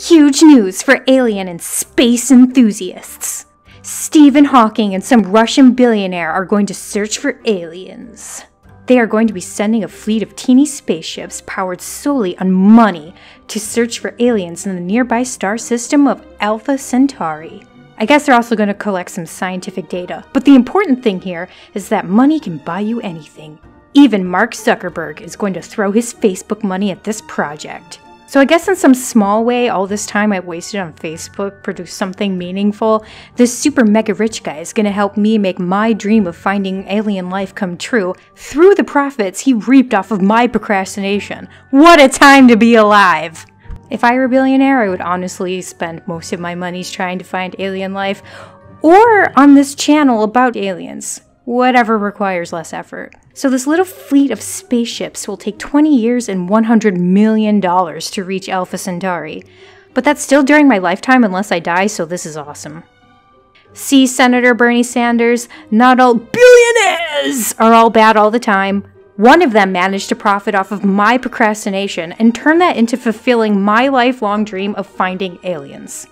Huge news for alien and space enthusiasts. Stephen Hawking and some Russian billionaire are going to search for aliens. They are going to be sending a fleet of teeny spaceships powered solely on money to search for aliens in the nearby star system of Alpha Centauri. I guess they're also going to collect some scientific data, but the important thing here is that money can buy you anything. Even Mark Zuckerberg is going to throw his Facebook money at this project. So I guess in some small way, all this time I wasted on Facebook produced something meaningful. This super mega rich guy is gonna help me make my dream of finding alien life come true through the profits he reaped off of my procrastination. What a time to be alive! If I were a billionaire, I would honestly spend most of my monies trying to find alien life or on this channel about aliens. Whatever requires less effort. So this little fleet of spaceships will take 20 years and $100 million to reach Alpha Centauri. But that's still during my lifetime unless I die, so this is awesome. See, Senator Bernie Sanders, not all billionaires are all bad all the time. One of them managed to profit off of my procrastination and turn that into fulfilling my lifelong dream of finding aliens.